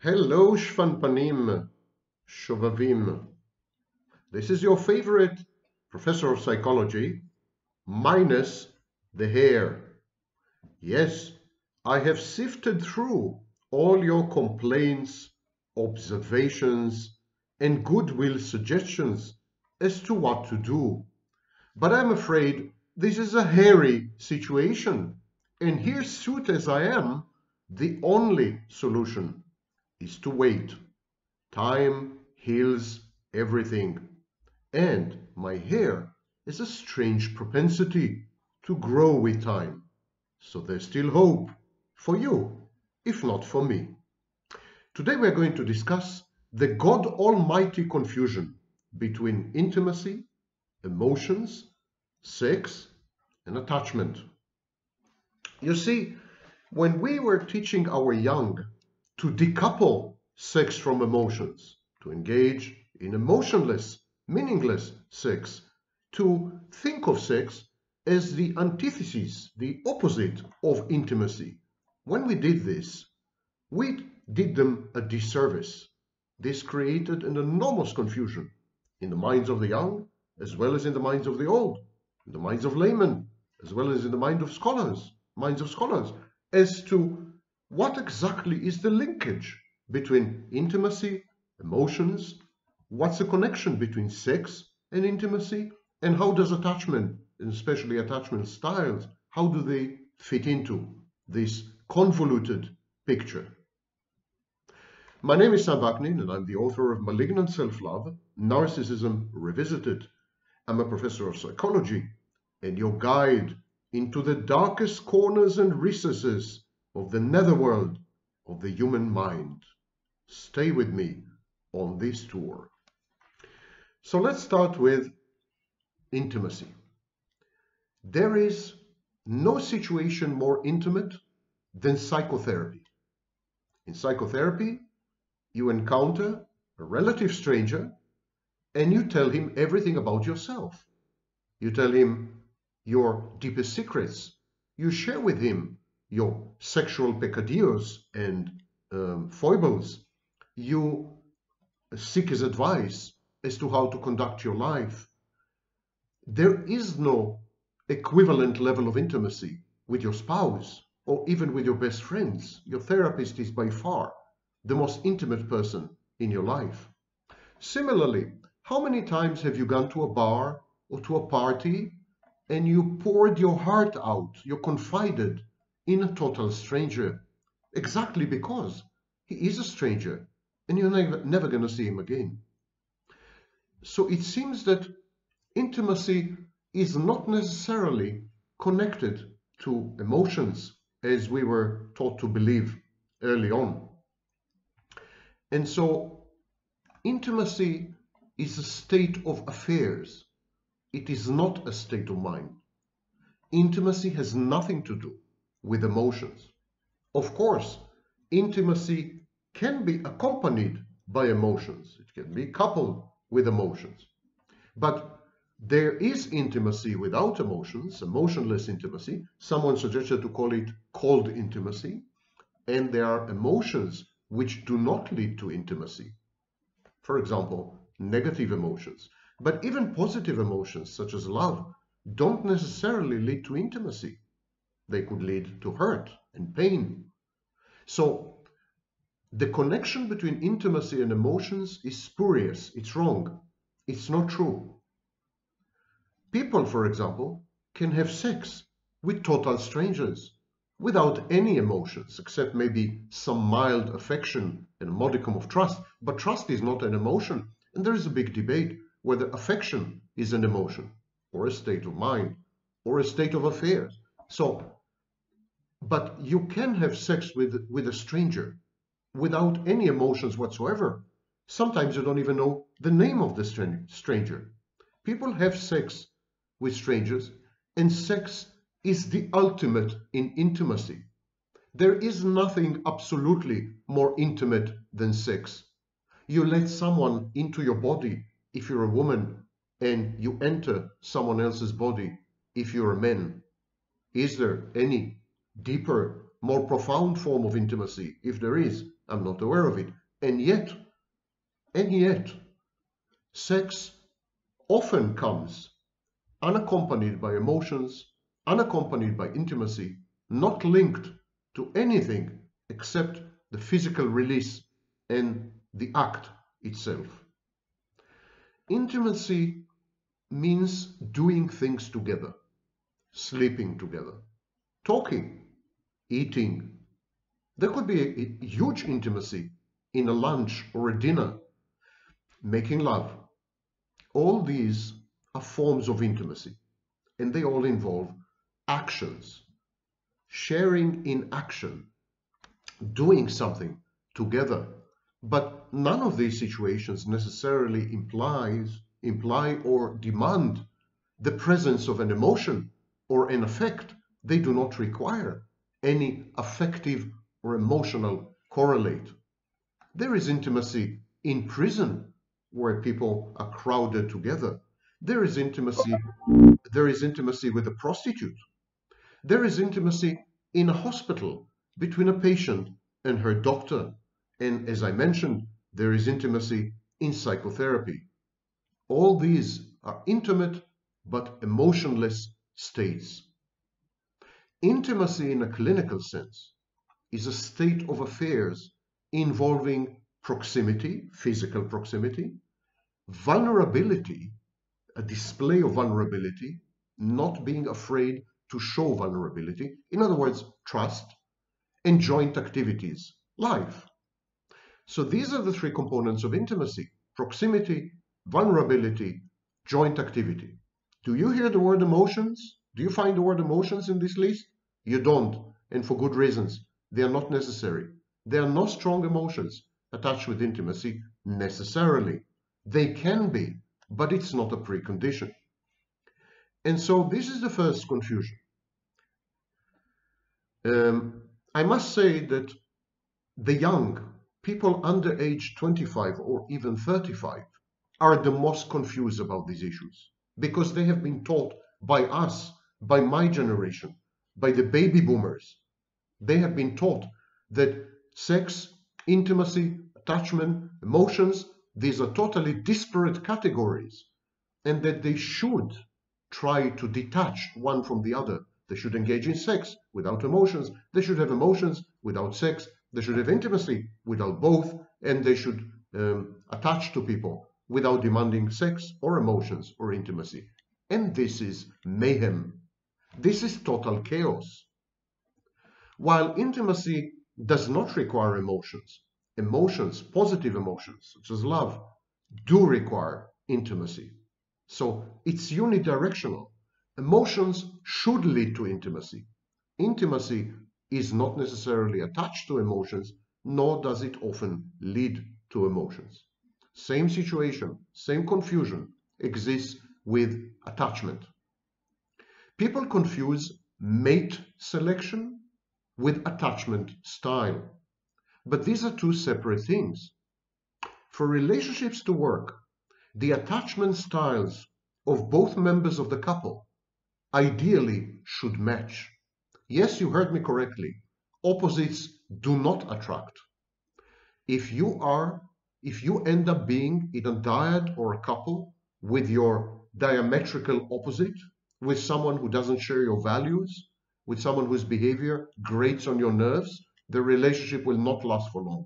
Hello, Shvanpanim, Shovavim. This is your favorite professor of psychology, minus the hair. Yes, I have sifted through all your complaints, observations, and goodwill suggestions as to what to do. But I'm afraid this is a hairy situation, and here, suited as I am, the only solution is to wait. Time heals everything. And my hair has a strange propensity to grow with time. So there's still hope for you, if not for me. Today we are going to discuss the God Almighty confusion between intimacy, emotions, sex, and attachment. You see, when we were teaching our young to decouple sex from emotions, to engage in emotionless, meaningless sex, to think of sex as the antithesis, the opposite of intimacy, when we did this, we did them a disservice. This created an enormous confusion in the minds of the young, as well as in the minds of the old, in the minds of laymen, as well as in the minds of scholars, as to what exactly is the linkage between intimacy, emotions, what's the connection between sex and intimacy, and how does attachment, and especially attachment styles, how do they fit into this convoluted picture? My name is Sam Vaknin, and I'm the author of Malignant Self-Love, Narcissism Revisited. I'm a professor of psychology and your guide into the darkest corners and recesses of the netherworld of the human mind. Stay with me on this tour. So let's start with intimacy. There is no situation more intimate than psychotherapy. In psychotherapy, you encounter a relative stranger and you tell him everything about yourself. You tell him your deepest secrets. You share with him your sexual peccadillos and foibles. You seek his advice as to how to conduct your life. There is no equivalent level of intimacy with your spouse or even with your best friends. Your therapist is by far the most intimate person in your life. Similarly, how many times have you gone to a bar or to a party and you poured your heart out, you confided in a total stranger, exactly because he is a stranger and you're never going to see him again? So it seems that intimacy is not necessarily connected to emotions as we were taught to believe early on. And so intimacy is a state of affairs. It is not a state of mind. Intimacy has nothing to do with emotions. Of course, intimacy can be accompanied by emotions. It can be coupled with emotions. But there is intimacy without emotions, emotionless intimacy. Someone suggested to call it cold intimacy. And there are emotions which do not lead to intimacy. For example, negative emotions. But even positive emotions, such as love, don't necessarily lead to intimacy. They could lead to hurt and pain. So the connection between intimacy and emotions is spurious. It's wrong. It's not true. People, for example, can have sex with total strangers without any emotions, except maybe some mild affection and a modicum of trust. But trust is not an emotion, and there is a big debate whether affection is an emotion or a state of mind or a state of affairs. So, but you can have sex with a stranger without any emotions whatsoever. Sometimes you don't even know the name of the stranger. People have sex with strangers, and sex is the ultimate in intimacy. There is nothing absolutely more intimate than sex. You let someone into your body if you're a woman, and you enter someone else's body if you're a man. Is there any deeper more profound form of intimacy, if there is. I'm not aware of it. And yet, sex often comes unaccompanied by emotions, unaccompanied by intimacy, not linked to anything except the physical release and the act itself. Intimacy means doing things together, sleeping together, talking, eating. There could be a huge intimacy in a lunch or a dinner, making love. All these are forms of intimacy, and they all involve actions, sharing in action, doing something together. But none of these situations necessarily imply or demand the presence of an emotion or an affect. They do not require any affective or emotional correlate. There is intimacy in prison where people are crowded together. There is intimacy with a prostitute. There is intimacy in a hospital between a patient and her doctor. And as I mentioned, there is intimacy in psychotherapy. All these are intimate but emotionless states. Intimacy in a clinical sense is a state of affairs involving proximity, physical proximity, vulnerability, a display of vulnerability, not being afraid to show vulnerability, in other words, trust, and joint activities, life. So these are the three components of intimacy: proximity, vulnerability, joint activity. Do you hear the word emotions? Do you find the word emotions in this list? You don't, and for good reasons. They are not necessary. There are no strong emotions attached with intimacy necessarily. They can be, but it's not a precondition. And so this is the first confusion. I must say that the young, people under age 25 or even 35 are the most confused about these issues because they have been taught by us, by my generation, by the baby boomers. They have been taught that sex, intimacy, attachment, emotions, these are totally disparate categories, and that they should try to detach one from the other. They should engage in sex without emotions. They should have emotions without sex. They should have intimacy without both, and they should attach to people without demanding sex or emotions or intimacy. And this is mayhem. This is total chaos. While intimacy does not require emotions, positive emotions, such as love, do require intimacy. So it's unidirectional. Emotions should lead to intimacy. Intimacy is not necessarily attached to emotions, nor does it often lead to emotions. Same situation, same confusion exists with attachment. People confuse mate selection with attachment style, but these are two separate things. For relationships to work, the attachment styles of both members of the couple ideally should match. Yes, you heard me correctly. Opposites do not attract. If you end up being in a dyad or a couple with your diametrical opposite, with someone who doesn't share your values, with someone whose behavior grates on your nerves, the relationship will not last for long.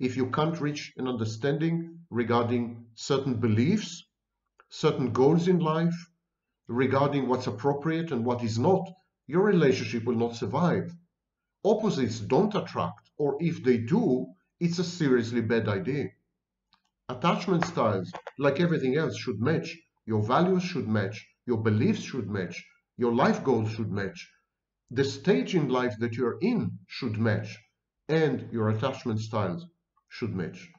If you can't reach an understanding regarding certain beliefs, certain goals in life, regarding what's appropriate and what is not, your relationship will not survive. Opposites don't attract, or if they do, it's a seriously bad idea. Attachment styles, like everything else, should match. Your values should match. Your beliefs should match. Your life goals should match. The stage in life that you're in should match. And your attachment styles should match.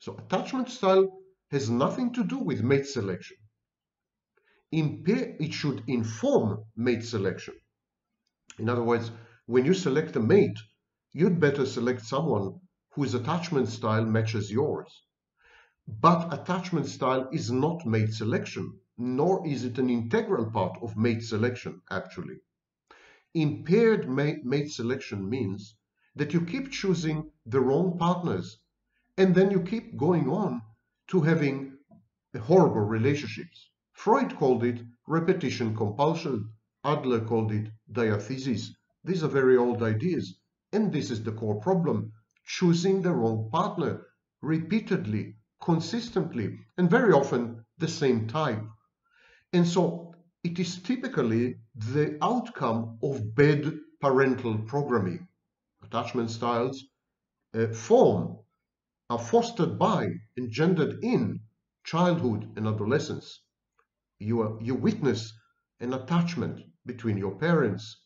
So attachment style has nothing to do with mate selection. It should inform mate selection. In other words, when you select a mate, you'd better select someone whose attachment style matches yours. But attachment style is not mate selection, nor is it an integral part of mate selection, actually. Impaired mate selection means that you keep choosing the wrong partners, and then you keep going on to having horrible relationships. Freud called it repetition compulsion. Adler called it diathesis. These are very old ideas, and this is the core problem. Choosing the wrong partner repeatedly, consistently, and very often the same type. And so it is typically the outcome of bad parental programming. Attachment styles are fostered by, engendered in, childhood and adolescence. You witness an attachment between your parents,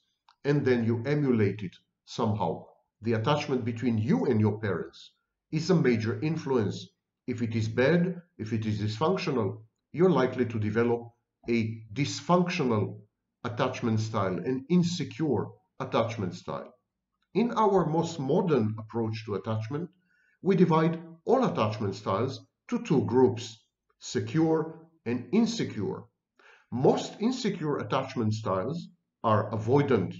and then you emulate it somehow. The attachment between you and your parents is a major influence. If it is bad, if it is dysfunctional, you're likely to develop a dysfunctional attachment style, an insecure attachment style. In our most modern approach to attachment, we divide all attachment styles to two groups, secure and insecure. Most insecure attachment styles are avoidant.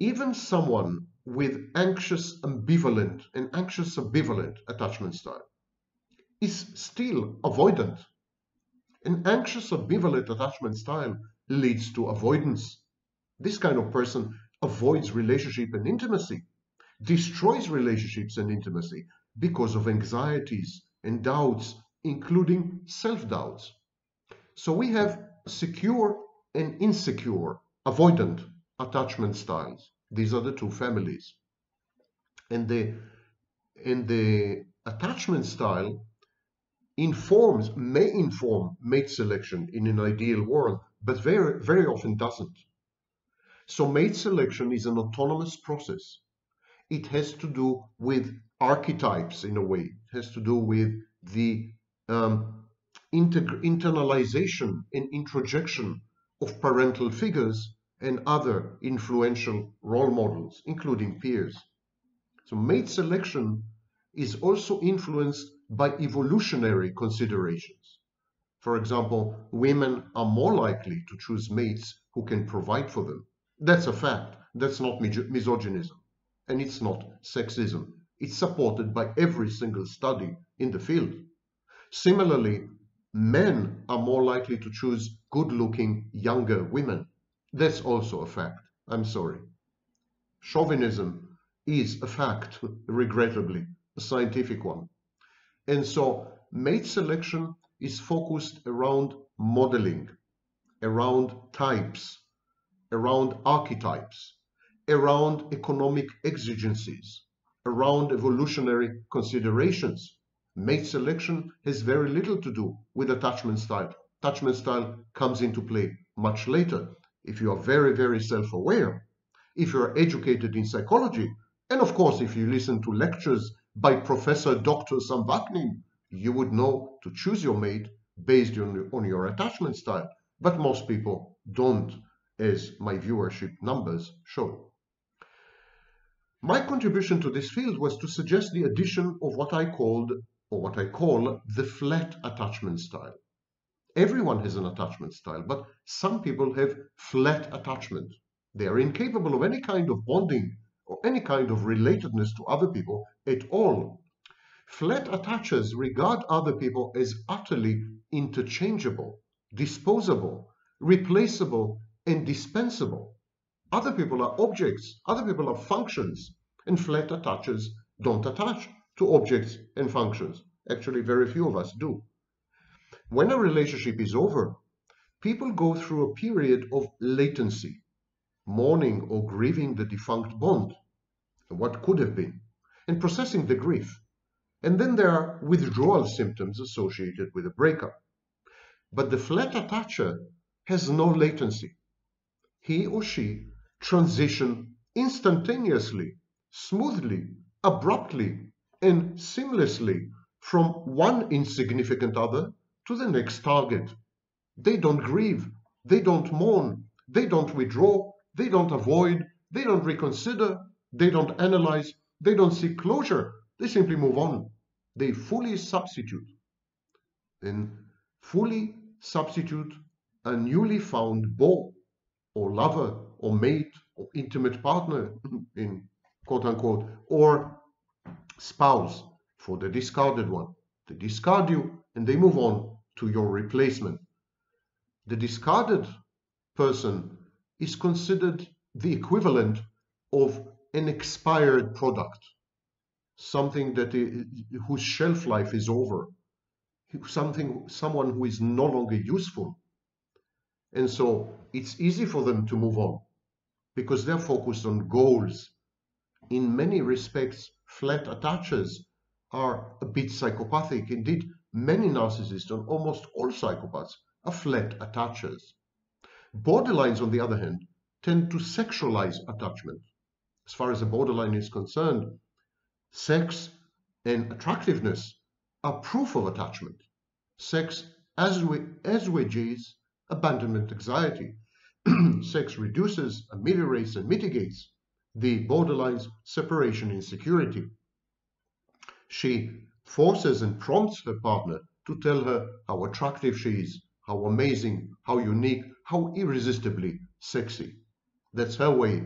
Even someone with an anxious ambivalent attachment style is still avoidant. An anxious ambivalent attachment style leads to avoidance. This kind of person avoids relationship and intimacy, destroys relationships and intimacy because of anxieties and doubts, including self-doubts. So we have secure and insecure, avoidant attachment styles. These are the two families. And the attachment style may inform mate selection in an ideal world, but very, very often doesn't. So mate selection is an autonomous process. It has to do with archetypes in a way. It has to do with the internalization and introjection of parental figures and other influential role models, including peers. So mate selection is also influenced by evolutionary considerations. For example, women are more likely to choose mates who can provide for them. That's a fact. That's not misogynism, and it's not sexism. It's supported by every single study in the field. Similarly, men are more likely to choose good-looking, younger women. That's also a fact. I'm sorry. Chauvinism is a fact, regrettably, a scientific one. And so mate selection is focused around modeling, around types, around archetypes, around economic exigencies, around evolutionary considerations. Mate selection has very little to do with attachment style. Attachment style comes into play much later. If you are very, very self-aware, if you are educated in psychology, and of course, if you listen to lectures by Professor Dr. Sam Vaknin, you would know to choose your mate based on your attachment style. But most people don't, as my viewership numbers show. My contribution to this field was to suggest the addition of what I call the flat attachment style. Everyone has an attachment style, but some people have flat attachment. They are incapable of any kind of bonding or any kind of relatedness to other people at all. Flat attachers regard other people as utterly interchangeable, disposable, replaceable, and dispensable. Other people are objects, other people are functions, and flat attachers don't attach to objects and functions. Actually, very few of us do. When a relationship is over, people go through a period of latency, mourning or grieving the defunct bond, what could have been, and processing the grief. And then there are withdrawal symptoms associated with a breakup. But the flat attacher has no latency. He or she transition instantaneously, smoothly, abruptly, and seamlessly from one insignificant other to the next target. They don't grieve, they don't mourn, they don't withdraw, they don't avoid, they don't reconsider, they don't analyze, they don't seek closure, they simply move on. They fully substitute, and fully substitute a newly found ball or lover or mate or intimate partner in quote unquote, or spouse for the discarded one. They discard you and they move on to your replacement. The discarded person is considered the equivalent of an expired product, something that is, whose shelf life is over, someone who is no longer useful. And so it's easy for them to move on because they're focused on goals. In many respects, flat attachers are a bit psychopathic. Indeed, many narcissists and almost all psychopaths are flat attachers. Borderlines, on the other hand, tend to sexualize attachment. As far as a borderline is concerned, sex and attractiveness are proof of attachment. Sex assuages abandonment anxiety. Sex reduces, ameliorates, and mitigates the borderline's separation insecurity. She forces and prompts her partner to tell her how attractive she is, how amazing, how unique, how irresistibly sexy. That's her way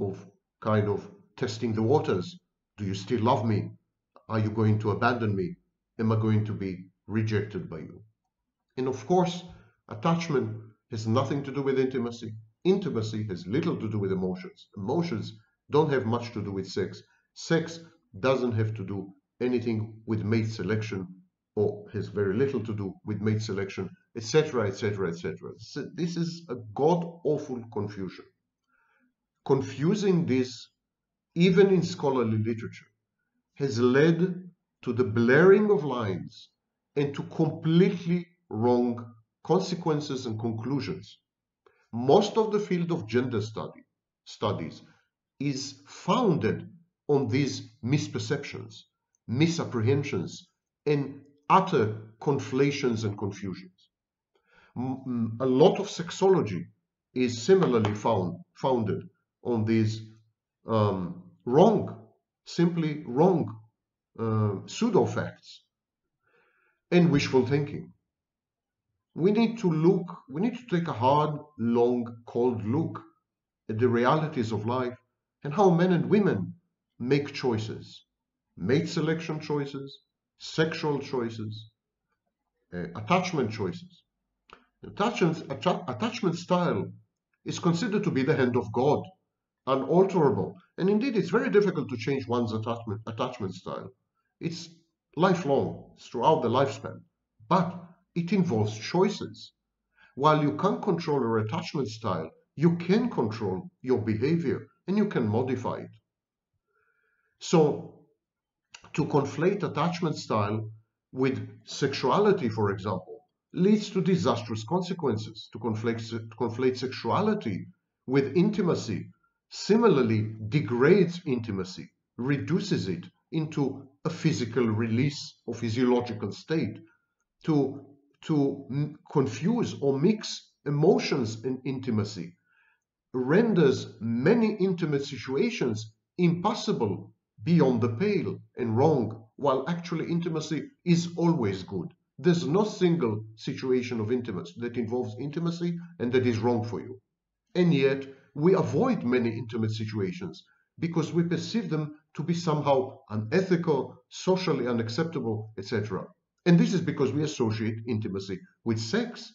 of kind of testing the waters. Do you still love me? Are you going to abandon me? Am I going to be rejected by you? And of course, attachment has nothing to do with intimacy. Intimacy has little to do with emotions. Emotions don't have much to do with sex. Sex doesn't have to do anything with mate selection, or has very little to do with mate selection, etc., etc., etc. So this is a god-awful confusion. Confusing this, even in scholarly literature, has led to the blurring of lines and to completely wrong consequences and conclusions. Most of the field of gender studies is founded on these misperceptions, misapprehensions, and utter conflations and confusions. A lot of sexology is similarly founded on these simply wrong pseudo-facts and wishful thinking. We need to take a hard, long, cold look at the realities of life and how men and women make choices, mate selection choices, sexual choices, attachment choices. Attachment style is considered to be the hand of God, unalterable, and indeed it's very difficult to change one's attachment style. It's lifelong, it's throughout the lifespan, but it involves choices. While you can't control your attachment style, you can control your behavior and you can modify it. So, to conflate attachment style with sexuality, for example, leads to disastrous consequences. To conflate sexuality with intimacy similarly degrades intimacy, reduces it into a physical release or physiological state. To confuse or mix emotions and intimacy renders many intimate situations impossible, beyond the pale and wrong, while actually intimacy is always good. There's no single situation of intimacy that involves intimacy and that is wrong for you. And yet, we avoid many intimate situations because we perceive them to be somehow unethical, socially unacceptable, etc. And this is because we associate intimacy with sex,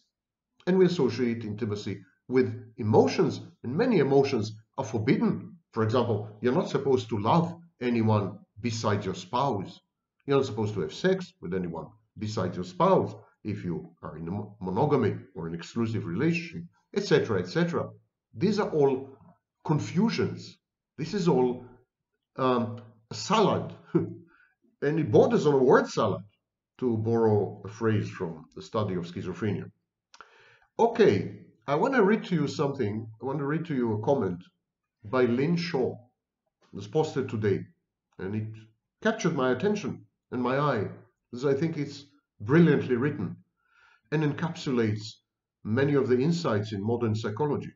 and we associate intimacy with emotions, and many emotions are forbidden. For example, you're not supposed to love anyone besides your spouse. You're not supposed to have sex with anyone besides your spouse if you are in a monogamy or an exclusive relationship, etc., etc. These are all confusions. This is all a salad, and it borders on a word salad, to borrow a phrase from the study of schizophrenia. Okay, I want to read to you something. I want to read to you a comment by Lynn Shaw. It was posted today, and it captured my attention and my eye, because I think it's brilliantly written and encapsulates many of the insights in modern psychology.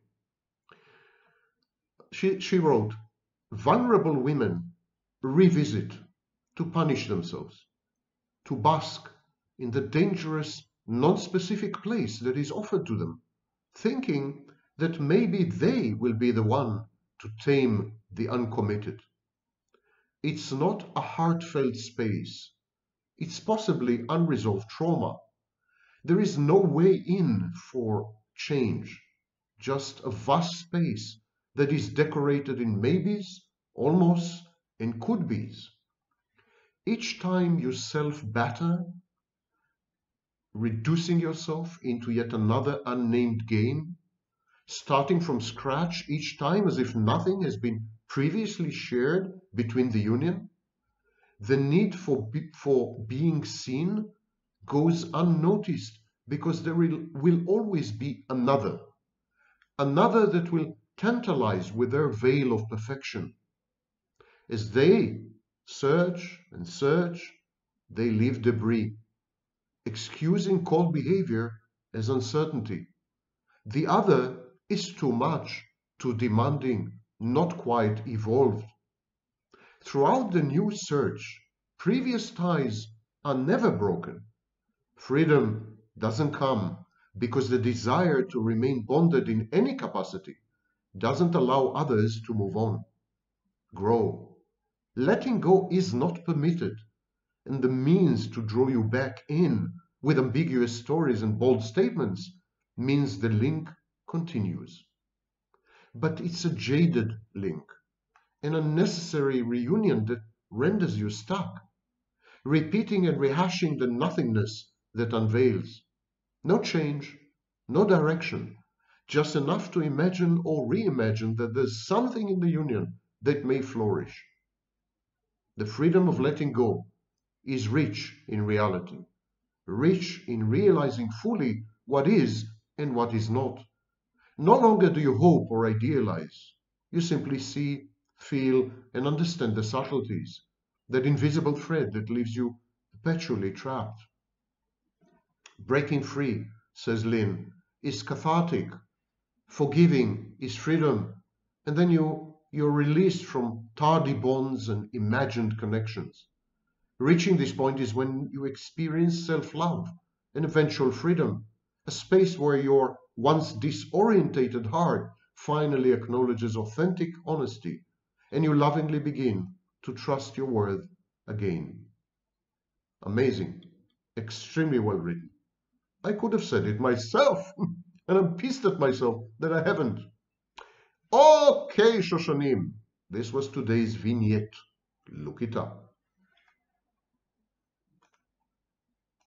She wrote, "Vulnerable women revisit to punish themselves, to bask in the dangerous, non-specific place that is offered to them, thinking that maybe they will be the one to tame the uncommitted. It's not a heartfelt space. It's possibly unresolved trauma. There is no way in for change, just a vast space that is decorated in maybes, almost, and could-bes. Each time you self-batter, reducing yourself into yet another unnamed game, starting from scratch each time as if nothing has been previously shared between the union, the need for being seen goes unnoticed because there will always be another. Another that will tantalize with their veil of perfection. As they search and search, they leave debris, excusing cold behavior as uncertainty. The other is too much, too demanding, not quite evolved. Throughout the new search, previous ties are never broken. Freedom doesn't come because the desire to remain bonded in any capacity doesn't allow others to move on, grow. Letting go is not permitted, and the means to draw you back in with ambiguous stories and bold statements means the link continues. But it's a jaded link, an unnecessary reunion that renders you stuck, repeating and rehashing the nothingness that unveils. No change, no direction, just enough to imagine or reimagine that there's something in the union that may flourish. The freedom of letting go is rich in reality, rich in realizing fully what is and what is not. No longer do you hope or idealize. You simply see, feel, and understand the subtleties, that invisible thread that leaves you perpetually trapped. Breaking free, says Lynn, is cathartic. Forgiving is freedom. And then you're released from tardy bonds and imagined connections. Reaching this point is when you experience self-love and eventual freedom, a space where your once disorientated heart finally acknowledges authentic honesty, and you lovingly begin to trust your worth again. Amazing. Extremely well written. I could have said it myself, and I'm pissed at myself that I haven't. Okay, Shoshanim, this was today's vignette. Look it up.